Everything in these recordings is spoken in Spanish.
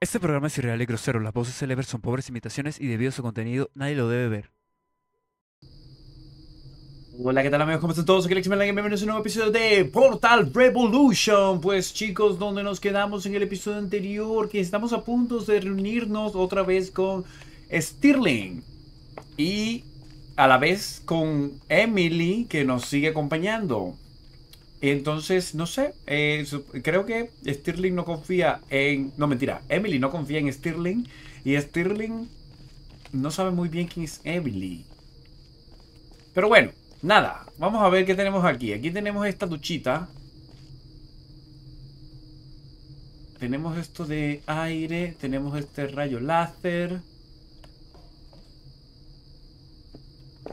Este programa es irreal y grosero. Las voces célebres son pobres imitaciones y debido a su contenido, nadie lo debe ver. Hola, ¿qué tal amigos? ¿Cómo están todos? Aquí Emily, bienvenidos a un nuevo episodio de Portal Revolution. Pues chicos, donde nos quedamos en el episodio anterior, que estamos a punto de reunirnos otra vez con Stirling. Y a la vez con Emily, que nos sigue acompañando. Entonces, no sé, creo que Stirling no confía en... No, mentira, Emily no confía en Stirling. Y Stirling no sabe muy bien quién es Emily. Pero bueno, nada, vamos a ver qué tenemos aquí. Aquí tenemos esta duchita. Tenemos esto de aire, tenemos este rayo láser.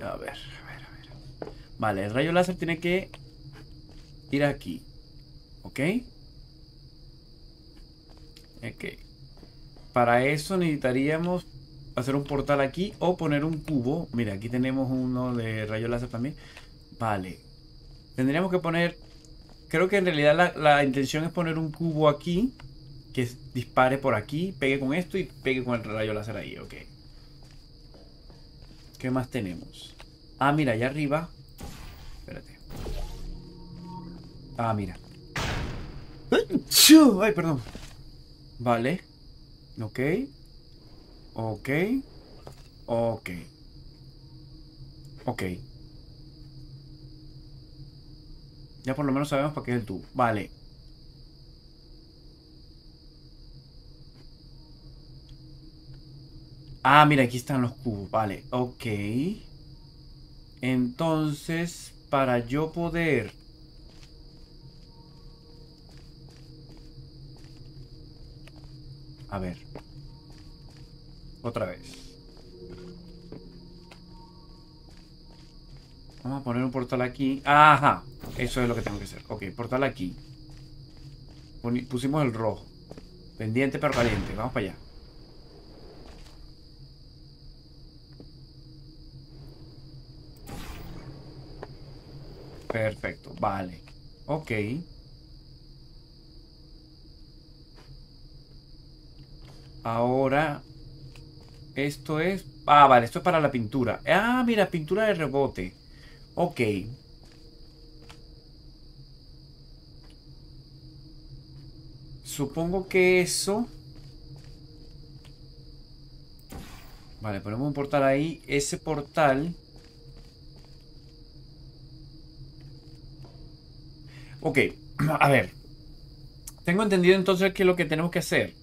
A ver, a ver, a ver. Vale, el rayo láser tiene que... ir aquí. ¿Ok? Ok. Para eso necesitaríamos hacer un portal aquí o poner un cubo. Mira, aquí tenemos uno de rayo láser también. Vale. Tendríamos que poner... Creo que en realidad la intención es poner un cubo aquí. Que dispare por aquí, pegue con esto y pegue con el rayo láser ahí. Ok. ¿Qué más tenemos? Ah, mira, allá arriba. Espérate. Ah, mira. Ay, perdón. Vale. Ok. Ok. Ok. Ok. Ya por lo menos sabemos para qué es el tubo. Vale. Ah, mira, aquí están los cubos. Vale, ok. Entonces, para yo poder... A ver. Otra vez. Vamos a poner un portal aquí. Ajá, eso es lo que tengo que hacer. Ok, portal aquí. Pusimos el rojo. Pendiente pero caliente. Vamos para allá. Perfecto, vale. Ok. Ahora, esto es... Ah, vale, esto es para la pintura. Ah, mira, pintura de rebote. Ok. Supongo que eso... Vale, ponemos un portal ahí. Ese portal... Ok, a ver. Tengo entendido entonces que lo que tenemos que hacer...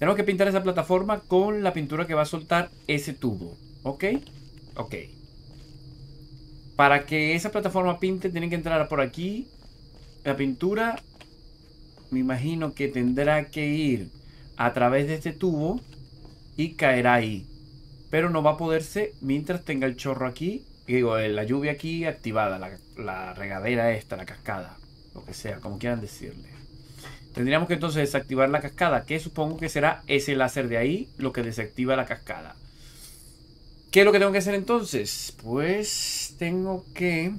Tenemos que pintar esa plataforma con la pintura que va a soltar ese tubo. ¿Ok? Ok. Para que esa plataforma pinte, tienen que entrar por aquí. La pintura, me imagino que tendrá que ir a través de este tubo y caerá ahí. Pero no va a poderse mientras tenga el chorro aquí. Digo, la lluvia aquí activada, la regadera esta, la cascada. Lo que sea, como quieran decirle. Tendríamos que entonces desactivar la cascada, que supongo que será ese láser de ahí lo que desactiva la cascada. ¿Qué es lo que tengo que hacer entonces? Pues tengo que...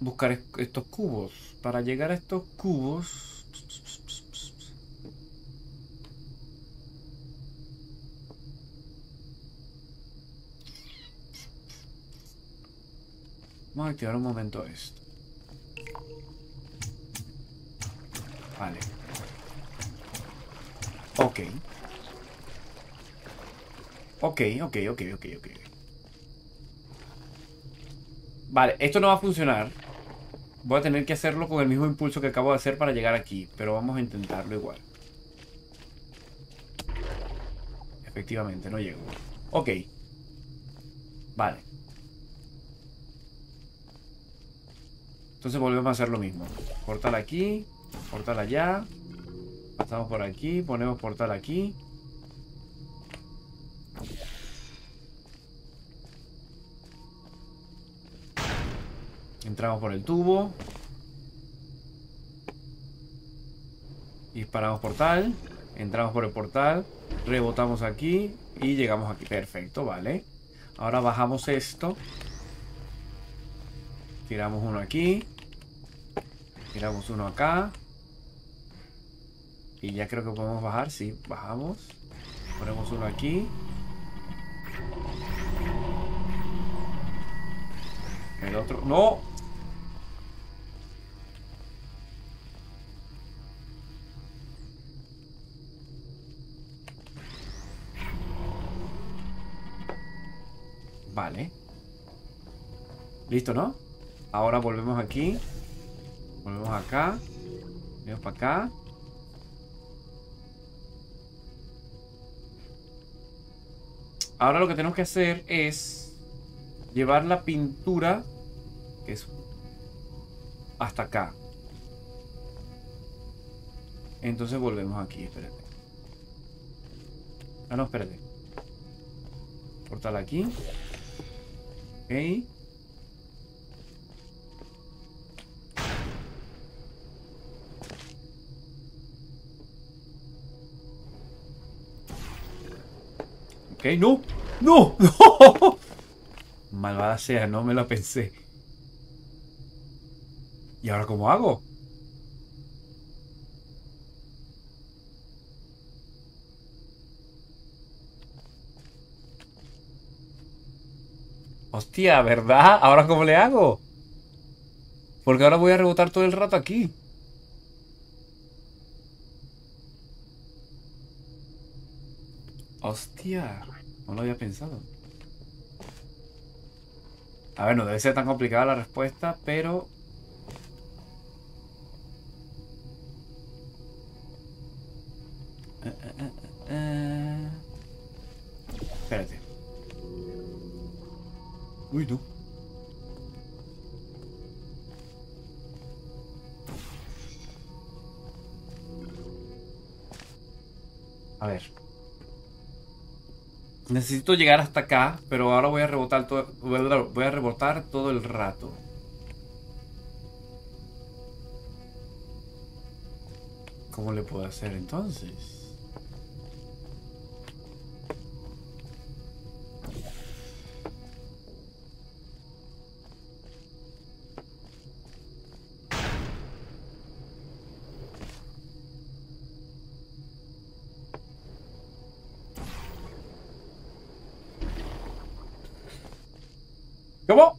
buscar estos cubos. Para llegar a estos cubos... Vamos a activar un momento esto. Vale. Ok. Ok. Vale, esto no va a funcionar. Voy a tener que hacerlo con el mismo impulso que acabo de hacer para llegar aquí. Pero vamos a intentarlo igual. Efectivamente, no llego. Ok. Vale. Entonces volvemos a hacer lo mismo. Portal aquí, portal allá. Pasamos por aquí, ponemos portal aquí. Entramos por el tubo. Disparamos portal. Entramos por el portal. Rebotamos aquí y llegamos aquí. Perfecto, vale. Ahora bajamos esto. Tiramos uno aquí. Tiramos uno acá. Y ya creo que podemos bajar. Sí, bajamos. Ponemos uno aquí. El otro... ¡No! Vale. Listo, ¿no? Ahora volvemos aquí. Volvemos acá. Vamos para acá. Ahora lo que tenemos que hacer es llevar la pintura, que es hasta acá. Entonces volvemos aquí, espérate. Ah, no, espérate. Cortala aquí. Ok. Ok, no, no, no. Malvada sea, no me la pensé. ¿Y ahora cómo hago? Hostia, ¿verdad? ¿Ahora cómo le hago? Porque ahora voy a rebotar todo el rato aquí. Hostia, no lo había pensado. A ver, no debe ser tan complicada la respuesta, pero... Espérate. Uy, no. A ver. Necesito llegar hasta acá, pero ahora voy a rebotar todo, el rato. ¿Cómo le puedo hacer entonces? ¿Cómo?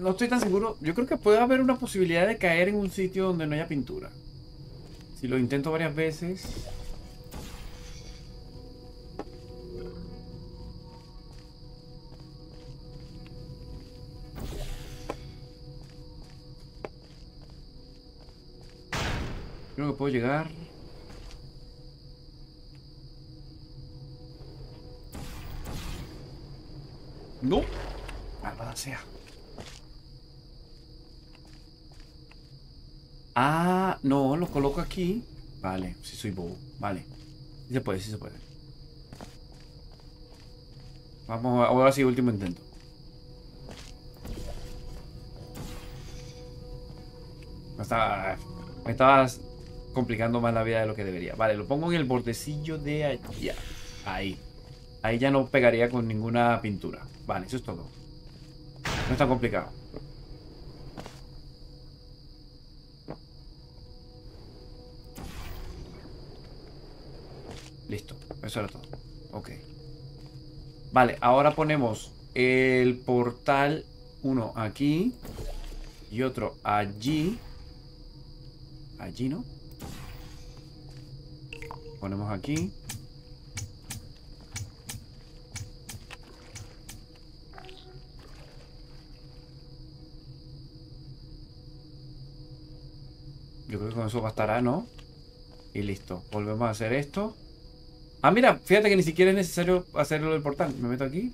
No estoy tan seguro. Yo creo que puede haber una posibilidad de caer en un sitio donde no haya pintura. Si lo intento varias veces... Creo que puedo llegar. No, malvada sea. Ah, no, lo coloco aquí. Vale, si soy bobo. Vale, sí se puede, sí se puede. Vamos, ahora sí, último intento. Me estabas complicando más la vida de lo que debería. Vale, lo pongo en el bordecillo de allá. Ahí. Ahí ya no pegaría con ninguna pintura. Vale, eso es todo. No es tan complicado. Listo, eso era todo. Ok. Vale, ahora ponemos el portal, uno aquí y otro allí. Allí, ¿no? Ponemos aquí. Yo creo que con eso bastará, ¿no? Y listo. Volvemos a hacer esto. Ah, mira, fíjate que ni siquiera es necesario hacerlo del portal. Me meto aquí.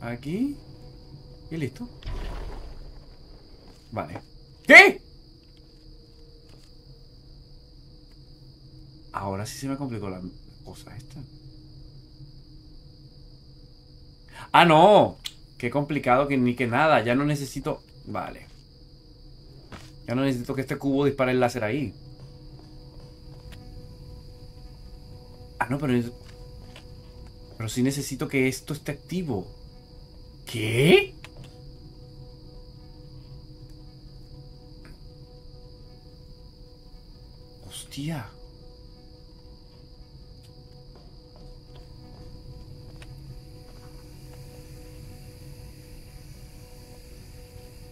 Aquí. Y listo. Vale. ¿Qué? Ahora sí se me complicó la cosa esta. ¡Ah, no! Qué complicado que ni que nada. Ya no necesito... Vale. Ya no necesito que este cubo dispare el láser ahí. Ah, no, pero es... Pero sí necesito que esto esté activo. ¿Qué? Hostia.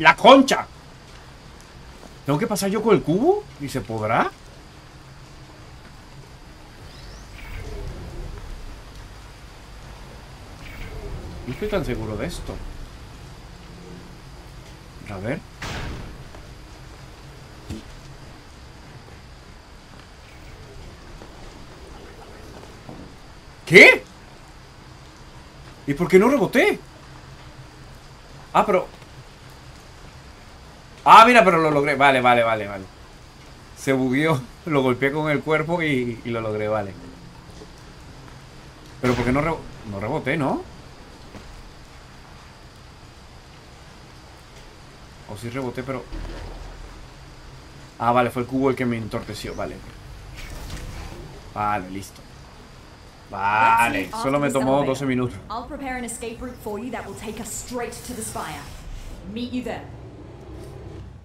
¡La concha! ¿Tengo que pasar yo con el cubo? ¿Y se podrá? No estoy tan seguro de esto. A ver. ¿Qué? ¿Y por qué no reboté? Ah, pero... Ah, mira, pero lo logré. Vale. Se bugueó. Lo golpeé con el cuerpo y lo logré, vale. Pero ¿por qué no reboté, no? O sí reboté, pero... Ah, vale, fue el cubo el que me entorpeció, vale. Vale, listo. Vale, solo me tomó 12 minutos.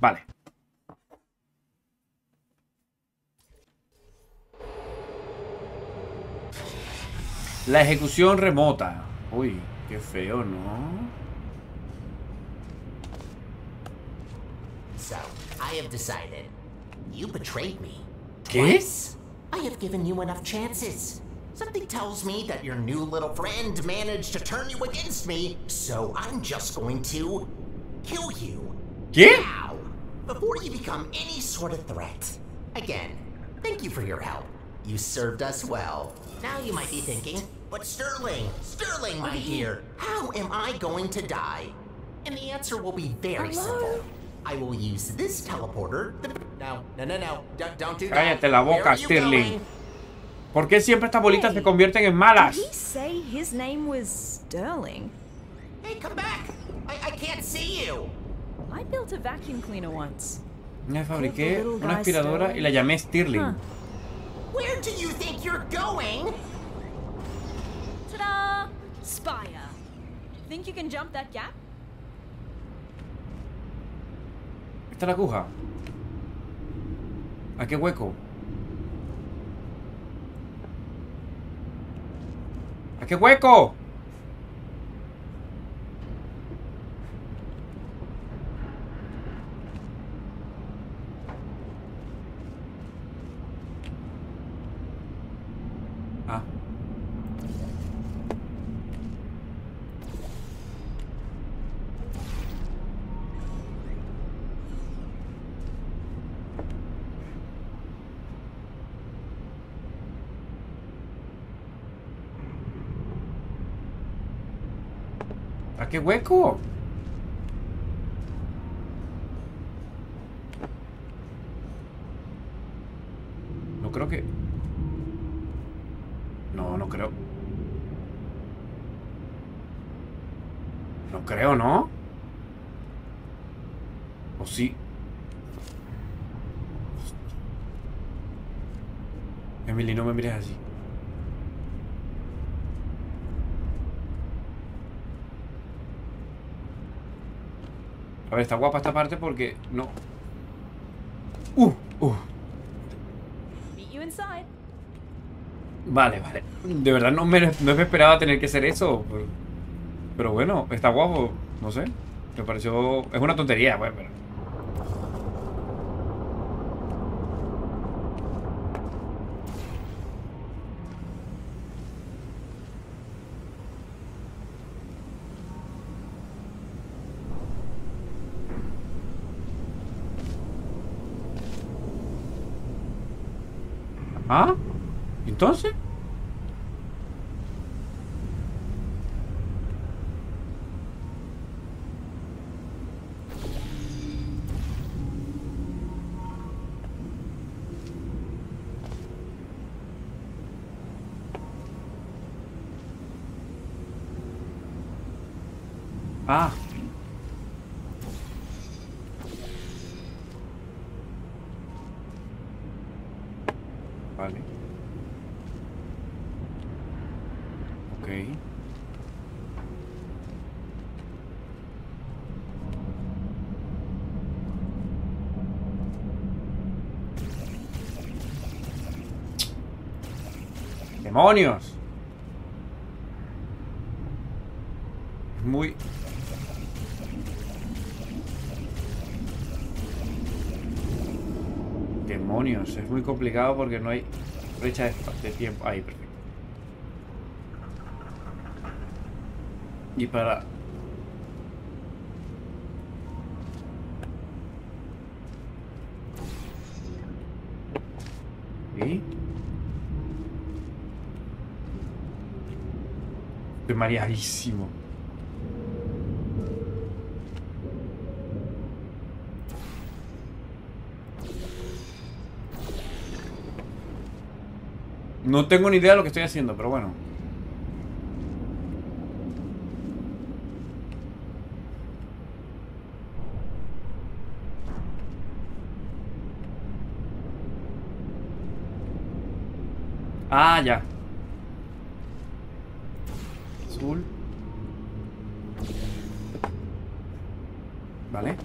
Vale. La ejecución remota. Uy, qué feo, ¿no? So, I have decided you betrayed me. ¿Qué? I have given you enough chances. Something tells me that your new little friend managed to turn you against me, so I'm just going to kill you. ¿Qué? Before you become any sort of threat. Again, thank you for your help. You served us well. Now you might be thinking, but Stirling, my dear, how am I going to die? And the answer will be very simple. I will use this teleporter. No. Don't do that. Cállate la boca, Stirling. ¿Por qué siempre estas bolitas se convierten en malas? Did he say his name was Stirling? Hey, come back. I can't see you. I built a vacuum cleaner once. Me fabriqué una aspiradora y la llamé Stirling. Where do you think you're going? Ta-da! Spire. Think you can jump that gap? ¿Está la aguja? ¿A qué hueco? ¿A qué hueco? ¡Qué hueco! No creo que... No creo. No creo, ¿no? ¿O sí? Emily, no me mires así. A ver, está guapa esta parte porque no. Vale. De verdad no me esperaba tener que hacer eso. Pero bueno, está guapo. No sé. Me pareció. Es una tontería, pues, pero. ¿Ah? ¿Entonces? Ah. Vale. Ok. ¡Demonios! Muy... demonios, es muy complicado porque no hay brecha de tiempo. Ahí, perfecto. Y para... ¿sí? Estoy mareadísimo. No tengo ni idea de lo que estoy haciendo, pero bueno. Ah, ya. Azul. Vale.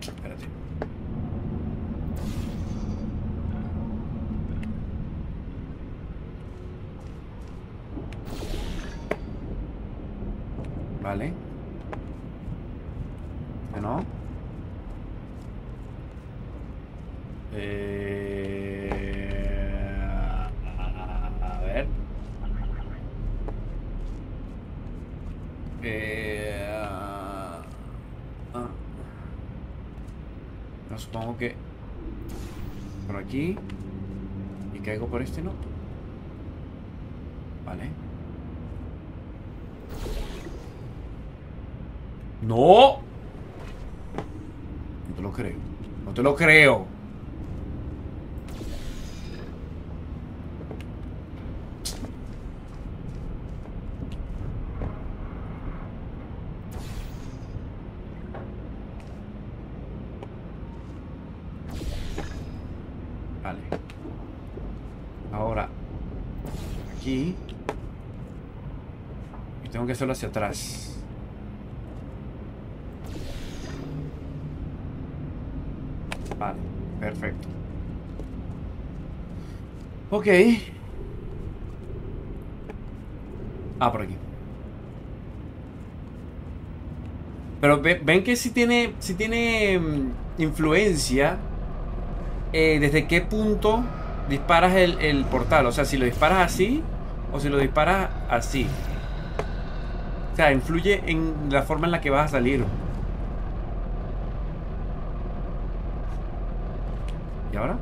Espérate. Vale. No. A ver. No, supongo que por aquí. Y caigo por este, ¿no? Vale. No. No te lo creo. No te lo creo. Vale. Ahora. Aquí. Y tengo que hacerlo hacia atrás. Vale, perfecto. Ok. Ah, por aquí. Pero ven que sí tiene influencia desde qué punto disparas el portal. O sea, si lo disparas así o si lo disparas así. O sea, influye en la forma en la que vas a salir. ¿Y ahora?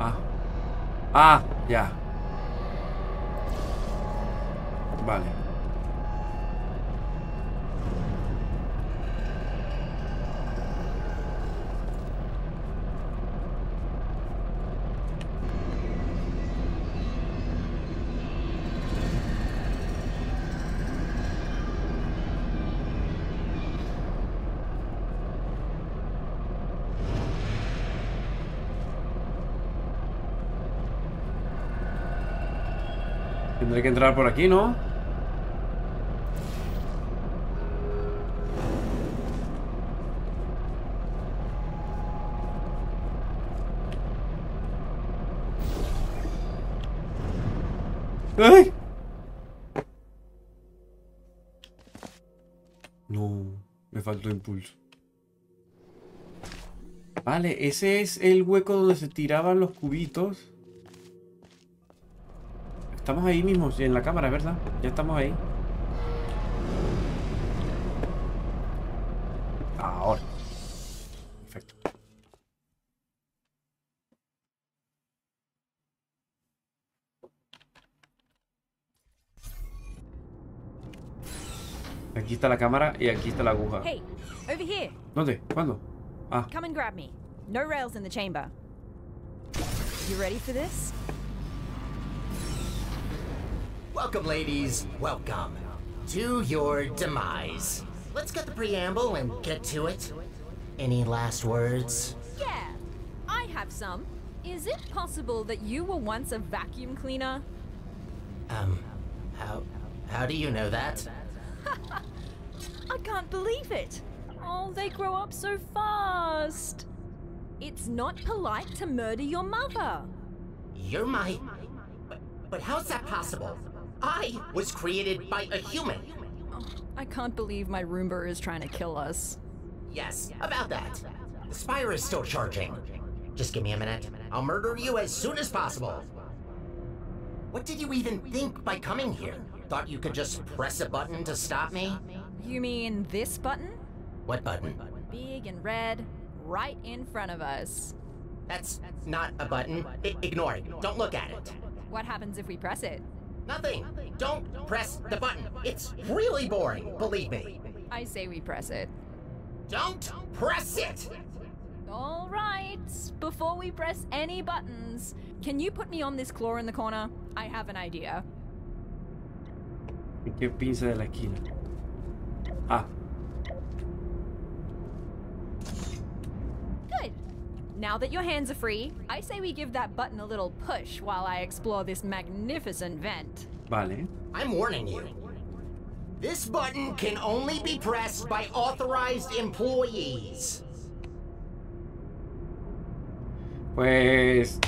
Ah. Ah, ya. Vale. Tendré que entrar por aquí, ¿no? ¡Ay! No, me faltó impulso. Vale, ese es el hueco donde se tiraban los cubitos. Estamos ahí mismo, en la cámara, ¿verdad? Ya estamos ahí. Ahora. Perfecto. Aquí está la cámara y aquí está la aguja. Hey, over here. ¿Dónde? ¿Cuándo? Ah. Come and grab me. No rails in the chamber. You ready for this? Welcome, ladies. Welcome to your demise. Let's get the preamble and get to it. Any last words? Yeah, I have some. Is it possible that you were once a vacuum cleaner? How do you know that? I can't believe it. Oh, they grow up so fast. It's not polite to murder your mother. You're my... But how's that possible? I was created by a human. Oh, I can't believe my Roomba is trying to kill us. Yes, about that. The Spire is still charging. Just give me a minute. I'll murder you as soon as possible. What did you even think by coming here? Thought you could just press a button to stop me? You mean this button? What button? Big and red, right in front of us. That's not a button. Ignore it. Don't look at it. What happens if we press it? Nothing. Don't press the button. It's really boring, believe me. I say we press it. Don't press it! All right. Before we press any buttons, can you put me on this claw in the corner? I have an idea. ¿Qué pinza de la esquina? Ah. Good. Now that your hands are free, I say we give that button a little push while I explore this magnificent vent. Vale. I'm warning you. This button can only be pressed by authorized employees. Pues...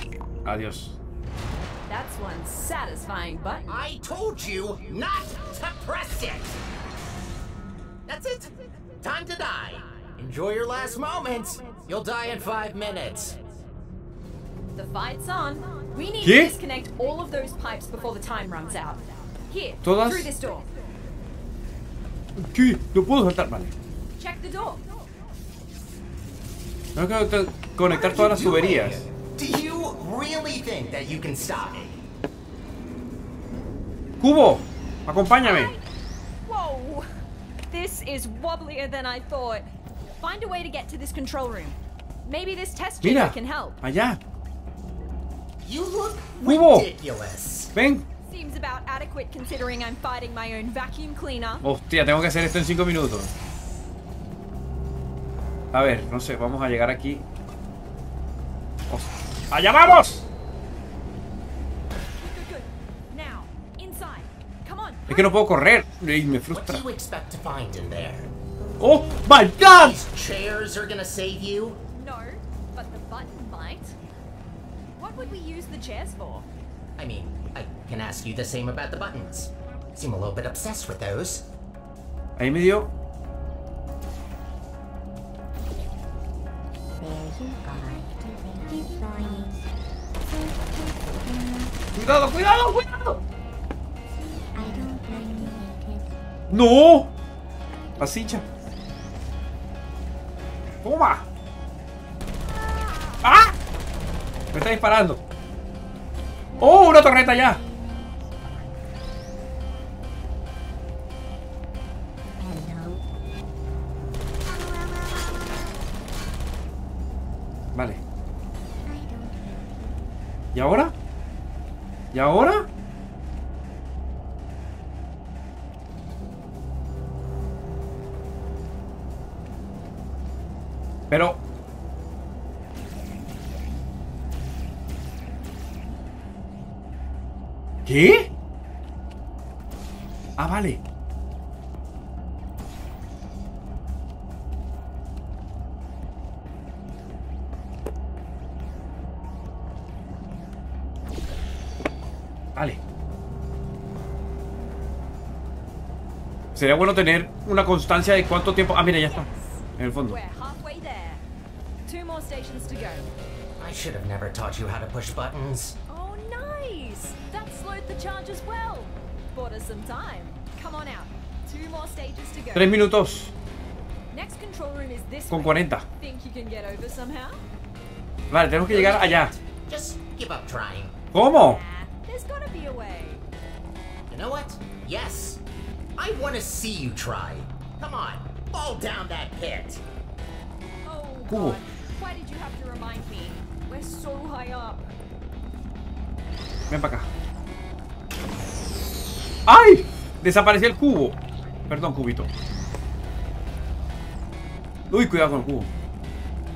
Adiós. That's one satisfying button. I told you not to press it! That's it! Time to die! Enjoy your last moments! You'll die in 5 minutes. The fight's on. We need to disconnect all of those pipes before the time runs out. Here, through this door. ¿Qué? No puedo saltar, vale. Check the door. Tengo que conectar todas las tuberías. Do you really think that you can stop me? Cubo, acompáñame. Whoa, this is wobblier than I thought. Find a way to get to this control room. Maybe this test chamber can help. Allá. You look ridiculous. Ven. Seems about adequate considering I'm fighting my own vacuum cleaner. Hostia, tengo que hacer esto en 5 minutos. A ver, no sé, vamos a llegar aquí. Hostia. ¡Allá vamos! Es que no puedo correr. Me frustra. Oh my God! These chairs are gonna save you. No, but the button might. What would we use the chairs for? I mean, I can ask you the same about the buttons. Seem a little bit obsessed with those. Ahí me dio. Cuidado, cuidado, cuidado. No. Pasilla. ¡Toma! ¡Ah! Me está disparando. ¡Oh, una torreta ya! Vale. ¿Y ahora? ¿Y ahora? Pero... ¿Qué? Ah, vale. Vale. Sería bueno tener una constancia de cuánto tiempo... Ah, mira, ya está. En el fondo. Two more stations to go. I should have never taught you how to push buttons. Oh, nice! That slowed the charge as well. Bought us some time. Come on out. Two more stages to go. 3 minutos. Next control room is this con 40. Think you can get over somehow? Vale, tenemos que llegar allá. Just give up trying. ¿Cómo? There's gotta be a way. You know what? Yes. I want to see you try. Come on, fall down that pit. Cubo. Ven para acá. ¡Ay! Desapareció el cubo. Perdón, cubito. Uy, cuidado con el cubo.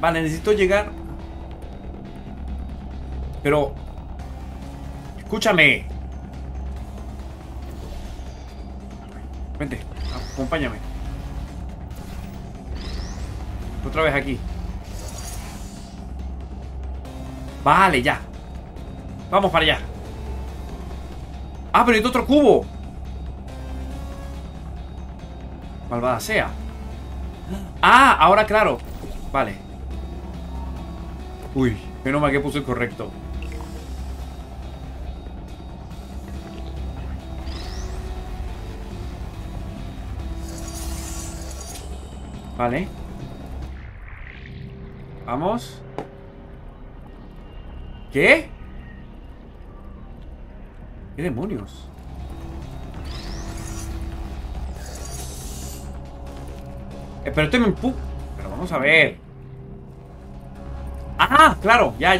Vale, necesito llegar. Pero... escúchame. Vente, acompáñame. Otra vez aquí. Vale, ya. Vamos para allá. Ah, pero hay otro cubo. Malvada sea. Ah, ahora claro. Vale. Uy, menos mal que puse el correcto. Vale. Vamos. ¿Qué? ¿Qué demonios? Pero este me empuja. Pero vamos a ver. ¡Ah! ¡Claro! Ya.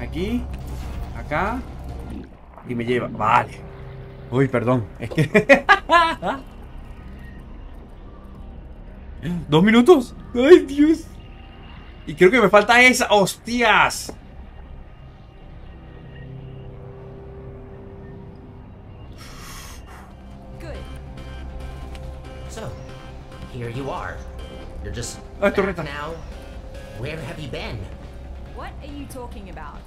Aquí. Acá. Y me lleva. Vale. Uy, perdón. Es que... 2 minutos. ¡Ay, Dios! Y creo que me falta esa. ¡Hostias! So, here you are. You're just back now. Where have you been? What are you talking about?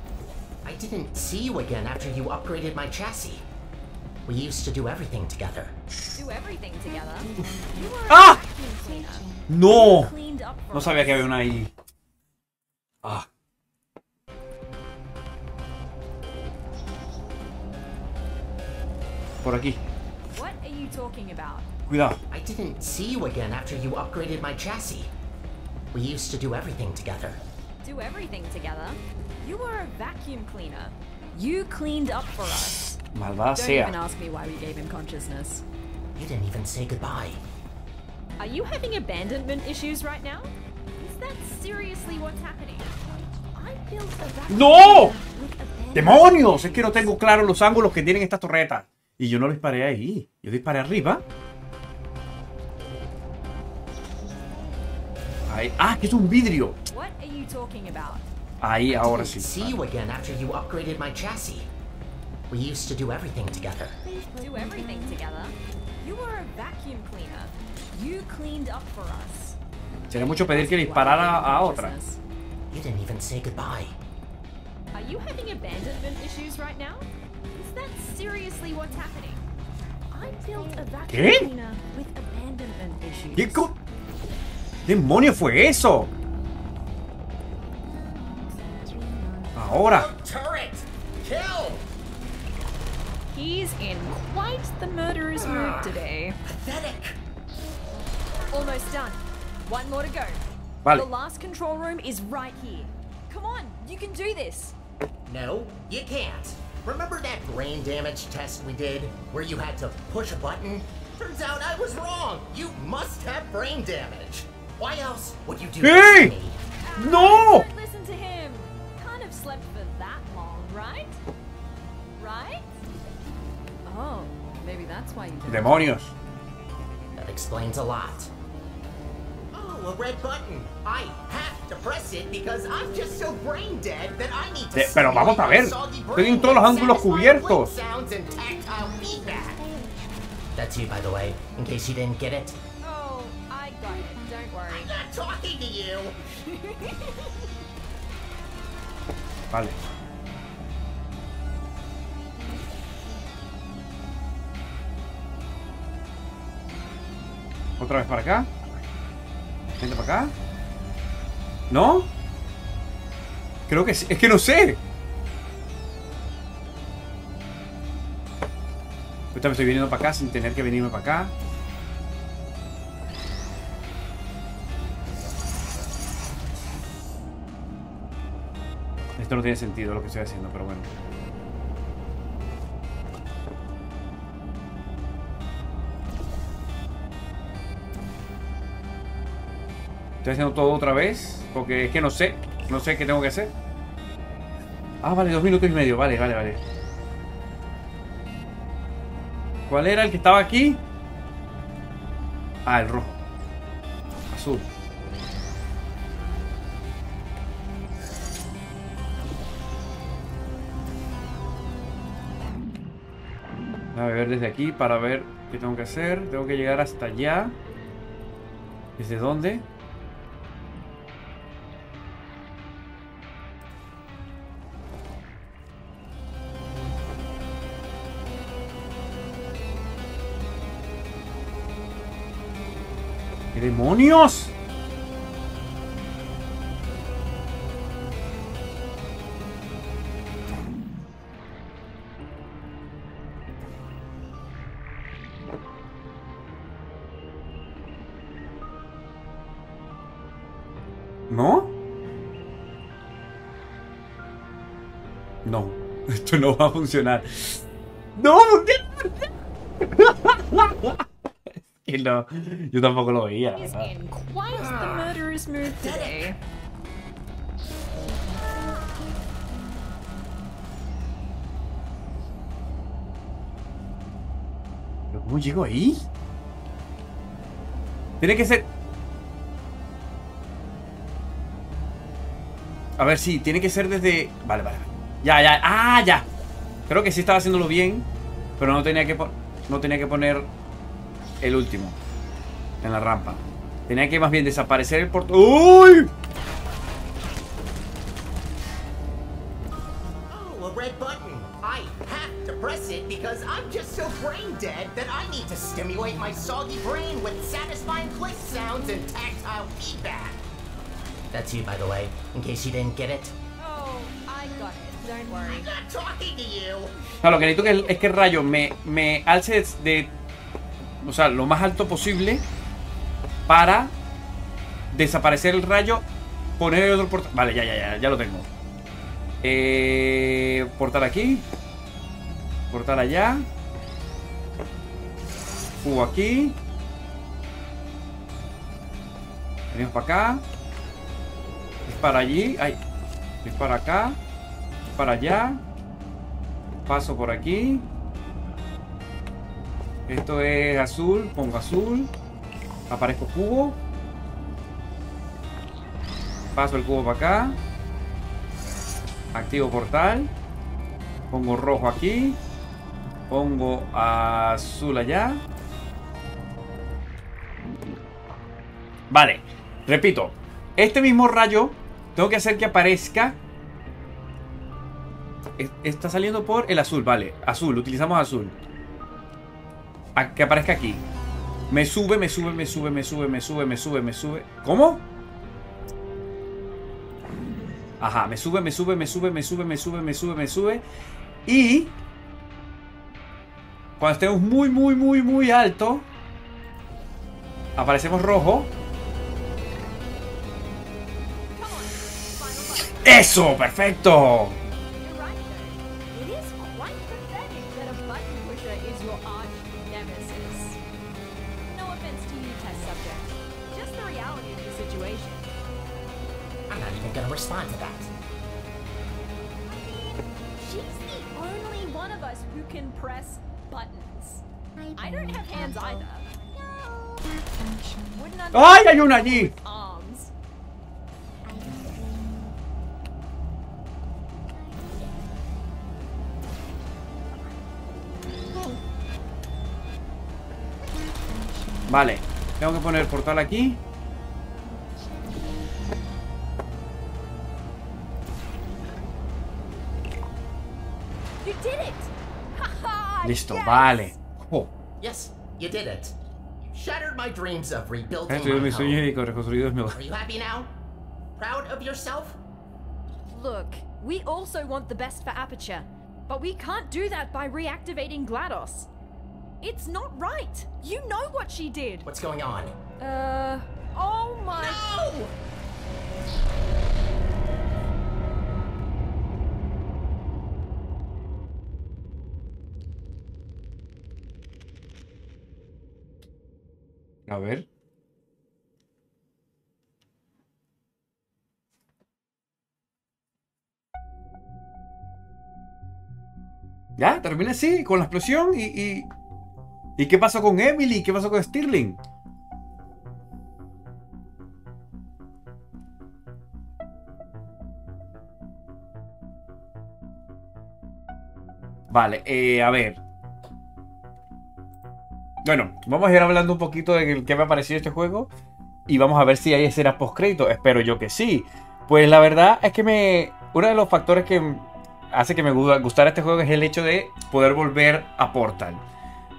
I didn't see you again after you upgraded my chassis. We used to do everything together. Do everything together? ¡Ah! No. No sabía que había una ahí. Ah. Por aquí. Cuidado. I didn't see you again after you upgraded my chassis. We used to do everything together. Do everything together? You were a vacuum cleaner. You cleaned up for us. Malvada sea. Don't even ask me why we gave him consciousness. You didn't even say goodbye. Are you having abandonment issues right now? Is that seriously what's happening? I feel so no. Demonios, es que no tengo claro los ángulos que tienen estas torretas. Y yo no disparé ahí, yo disparé arriba. Ahí. Ah, que es un vidrio. Ahí, ahora sí. We used to do everything together. Do everything together? You were a vacuum cleaner. You cleaned up for us. Sería mucho pedir que disparara a otra. You didn't even say goodbye. Are you having abandonment issues right now? Is that seriously what's happening? I built a vacuum cleaner with abandonment issues. ¿Qué demonio fue eso? Ahora. Turret. Kill. He's in quite the murderer's mood today. Pathetic. Almost done. One more to go. Vale. The last control room is right here. Come on, you can do this. No, you can't. Remember that brain damage test we did where you had to push a button? Turns out I was wrong. You must have brain damage. Why else would you do this to me? No! Don't listen to him. Can't have slept for that long, right? Right? Oh, maybe that's why you did. Demonios. That explains a lot. Oh, a red button. I have to press it because I'm just so brain dead that I need to. Pero vamos a ver. Tienen todos los ángulos cubiertos. That's you, by the way, in case you didn't get it. Oh, I got it. Don't worry. I'm not talking to you. Vale. Otra vez para acá. Vente para acá. ¿No? Creo que sí. Es que no sé. Ahorita me estoy viniendo para acá sin tener que venirme para acá. Esto no tiene sentido lo que estoy haciendo, pero bueno. Estoy haciendo todo otra vez porque es que no sé. No sé qué tengo que hacer. Ah, vale, 2 minutos y medio. Vale, vale, vale. ¿Cuál era el que estaba aquí? Ah, el rojo. Azul. A ver desde aquí para ver qué tengo que hacer. Tengo que llegar hasta allá. ¿Desde dónde? ¡Demonios! ¿No? No, esto no va a funcionar. ¡No! No, yo tampoco lo veía, la verdad. ¿Pero cómo llego ahí? Tiene que ser... A ver, sí, tiene que ser desde... Vale, vale. Ya, ya. ¡Ah, ya! Creo que sí estaba haciéndolo bien, pero no tenía que poner... el último en la rampa. Tenía que más bien desaparecer el portal. ¡Uy! No, lo que necesito es que el rayo me alce de... O sea, lo más alto posible para desaparecer el rayo, poner el otro portal. Vale, ya lo tengo. Portal aquí. Portal allá. Cubo aquí. Venimos para acá. Es para allí. Ay. Es para acá. Es para allá. Paso por aquí. Esto es azul, pongo azul. Aparezco cubo. Paso el cubo para acá. Activo portal. Pongo rojo aquí. Pongo azul allá. Vale, repito. Este mismo rayo tengo que hacer que aparezca. Está saliendo por el azul, vale. Azul, utilizamos azul. A que aparezca aquí. Me sube. ¿Cómo? Ajá, me sube. Y cuando estemos muy alto, aparecemos rojo. ¡Eso! ¡Perfecto! ¡Ay, hay una allí! Vale, tengo que poner el portal aquí. Listo, vale. Oh. Yes, you did it. Shattered my dreams of rebuilding my home. Are you happy now? proud of yourself? Look, we also want the best for Aperture, but we can't do that by reactivating GLaDOS. It's not right! You know what she did! What's going on? Oh my... No! A ver. Ya, termina así, con la explosión ¿Y qué pasó con Emily? ¿Qué pasó con Stirling? Vale, a ver. Bueno, vamos a ir hablando un poquito de qué me ha parecido este juego y vamos a ver si hay escenas postcrédito. Espero yo que sí. Pues la verdad es que uno de los factores que hace que me gustara este juego es el hecho de poder volver a Portal.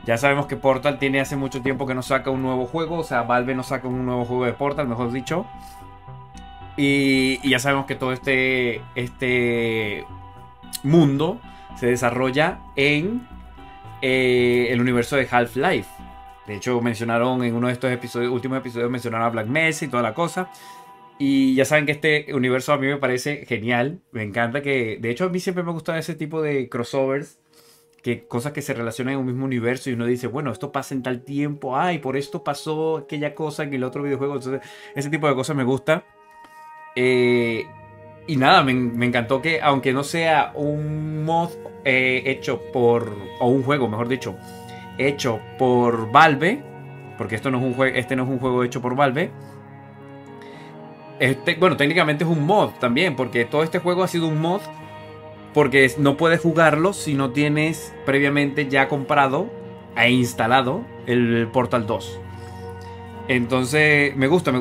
Ya sabemos que Portal tiene hace mucho tiempo que no saca un nuevo juego. O sea, Valve no saca un nuevo juego de Portal, mejor dicho. Y ya sabemos que todo este mundo se desarrolla en el universo de Half-Life. De hecho, mencionaron en uno de estos episodios, últimos episodios, mencionaron a Black Mesa y toda la cosa. Y ya saben que este universo a mí me parece genial. Me encanta que... De hecho, a mí siempre me ha gustado ese tipo de crossovers. Que cosas que se relacionan en un mismo universo y uno dice, bueno, esto pasa en tal tiempo, ay, por esto pasó aquella cosa en el otro videojuego. Entonces, ese tipo de cosas me gusta. Y nada, me encantó que, aunque no sea un mod hecho por... o un juego, mejor dicho, hecho por Valve, porque esto no es un juego, este no es un juego hecho por Valve. Bueno, técnicamente es un mod también, porque todo este juego ha sido un mod. Porque no puedes jugarlo si no tienes previamente ya comprado e instalado el Portal 2. Entonces, me gustó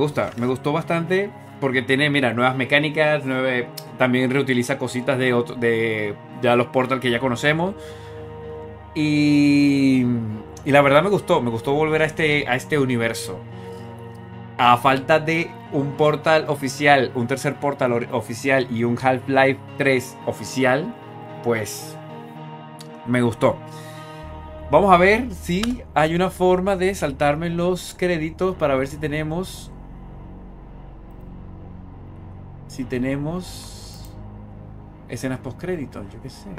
bastante porque tiene, mira, nuevas mecánicas, también reutiliza cositas de ya los Portal que ya conocemos. Y la verdad me gustó volver a este universo. A falta de un Portal oficial, un tercer Portal oficial y un Half-Life 3 oficial, pues me gustó. Vamos a ver si hay una forma de saltarme los créditos para ver si tenemos... Si tenemos... escenas postcréditos, yo qué sé.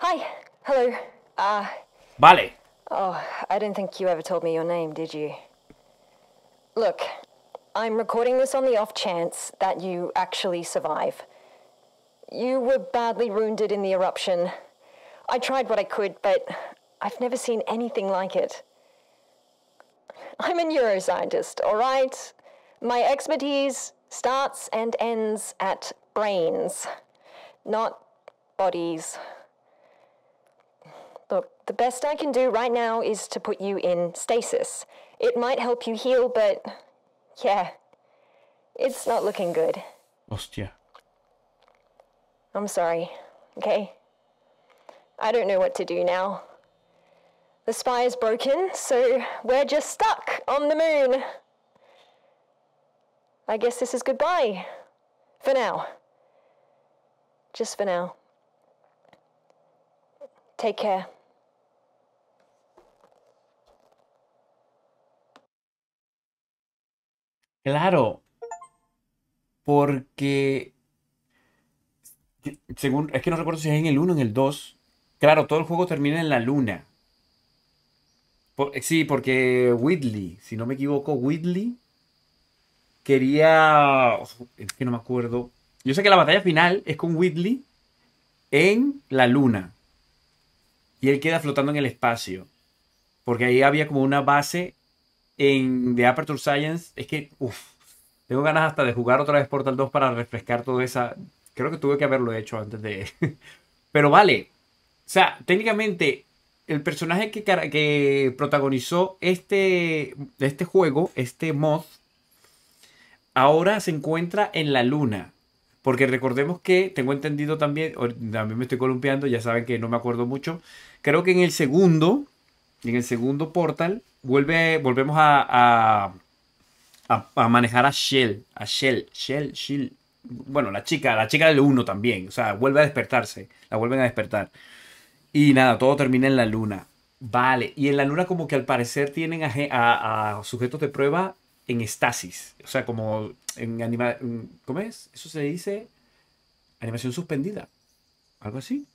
Hi, hello. Vale. Oh, I don't think you ever told me your name, did you? Look, I'm recording this on the off chance that you actually survive. You were badly wounded in the eruption. I tried what I could, but I've never seen anything like it. I'm a neuroscientist, all right? My expertise starts and ends at brains, not bodies. Look, the best I can do right now is to put you in stasis. It might help you heal, but yeah, it's not looking good. Hostia. I'm sorry, okay? I don't know what to do now. The spire's broken, so we're just stuck on the moon. I guess this is goodbye. For now. Just for now. Take care. Claro, porque según, es que no recuerdo si es en el 1 o en el 2. Claro, todo el juego termina en la luna. Sí, porque Wheatley, si no me equivoco, Wheatley quería... Es que no me acuerdo. Yo sé que la batalla final es con Wheatley en la luna. Y él queda flotando en el espacio. Porque ahí había como una base... de Aperture Science. Es que, uff, tengo ganas hasta de jugar otra vez Portal 2 para refrescar toda esa... Creo que tuve que haberlo hecho antes de... Pero vale. O sea, técnicamente, el personaje que protagonizó este juego, este mod, ahora se encuentra en la luna. Porque recordemos que, tengo entendido también, también me estoy columpiando, ya saben que no me acuerdo mucho. Creo que en el segundo Portal... volvemos a a manejar a Chell. Bueno, la chica del 1 también. O sea, vuelve a despertarse. La vuelven a despertar. Y nada, todo termina en la luna. Vale. Y en la luna como que al parecer tienen a sujetos de prueba en estasis. O sea, como en animación... ¿Cómo es? Eso se dice animación suspendida. Algo así.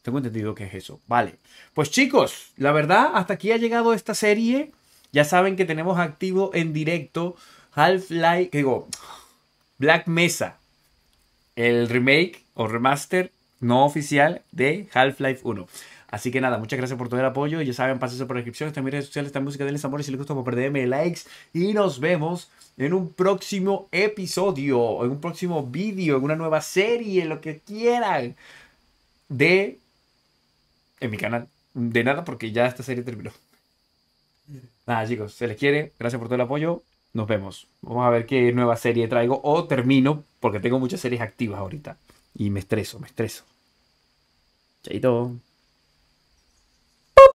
Tengo entendido que es eso. Vale. Pues chicos, la verdad, hasta aquí ha llegado esta serie. Ya saben que tenemos activo en directo Half-Life... Que digo... Black Mesa, el remake o remaster no oficial de Half-Life 1. Así que nada, muchas gracias por todo el apoyo. Ya saben, pásense por la descripción, están mis redes sociales, están música, denles amor. Y si les gusta, por perderme likes. Y nos vemos en un próximo episodio, en un próximo vídeo, en una nueva serie, lo que quieran. En mi canal. De nada, porque ya esta serie terminó. Nada, chicos, se les quiere. Gracias por todo el apoyo. Nos vemos. Vamos a ver qué nueva serie traigo o termino, porque tengo muchas series activas ahorita. Y me estreso. Chaito.